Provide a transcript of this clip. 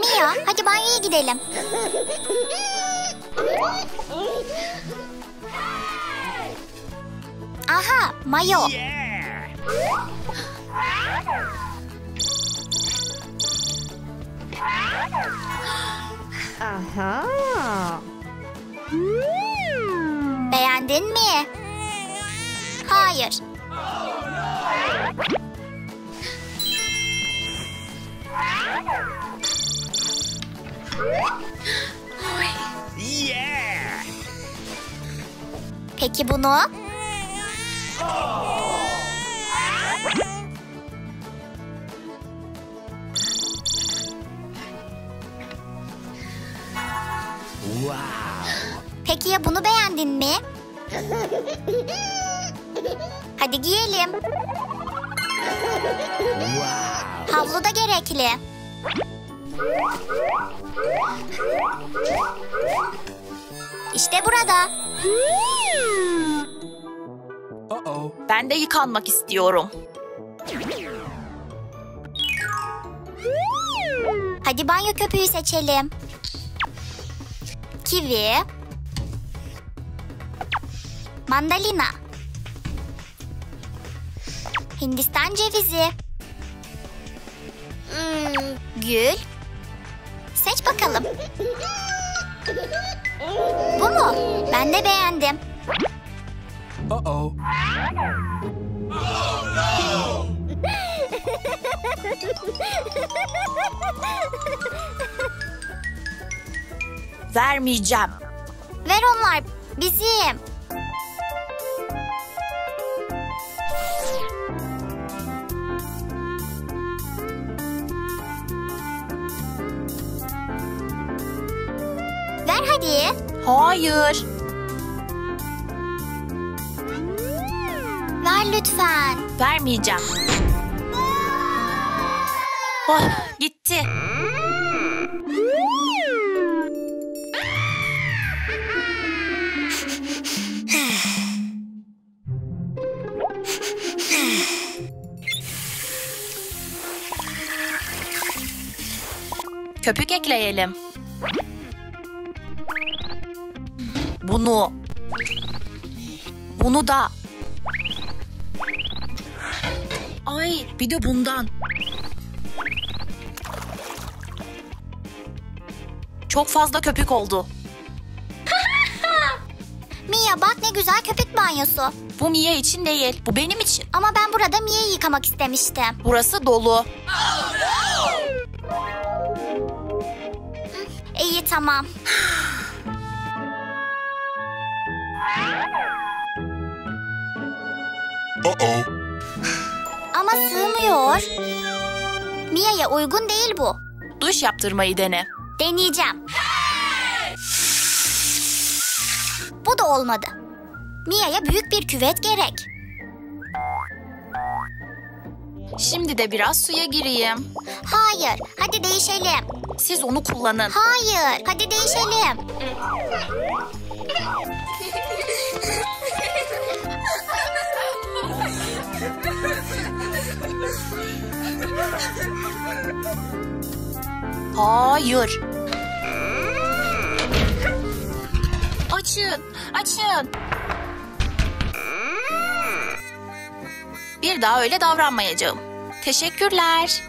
Mia, hadi banyoya gidelim. Aha, mayo. Aha. Beğendin mi? Hayır. Peki bunu? Wow. Peki ya bunu beğendin mi? Hadi giyelim. Wow. Havlu da gerekli. İşte burada. Ben de yıkanmak istiyorum. Hadi banyo köpüğü seçelim. Kivi. Mandalina. Hindistan cevizi. Gül. Seç bakalım. Bu mu? Ben de beğendim. Oh no! Vermeyeceğim. Ver onlar bizim. Ver hadi. Hayır. Ver lütfen. Vermeyeceğim. Oh, gitti. Köpük ekleyelim. Bunu. Bunu da. Ay, bir de bundan. Çok fazla köpük oldu. Mia bak ne güzel köpük banyosu. Bu Mia için değil, bu benim için. Ama ben burada Mia'yı yıkamak istemiştim. Burası dolu. Oh, no! İyi tamam. Ama sığmıyor. Mia'ya uygun değil bu. Duş yaptırmayı dene. Deneyeceğim. Hey! Bu da olmadı. Mia'ya büyük bir küvet gerek. Şimdi de biraz suya gireyim. Hayır, hadi değişelim. Siz onu kullanın. Hayır, hadi değişelim. Hayır. Açın, açın. Bir daha öyle davranmayacağım. Teşekkürler.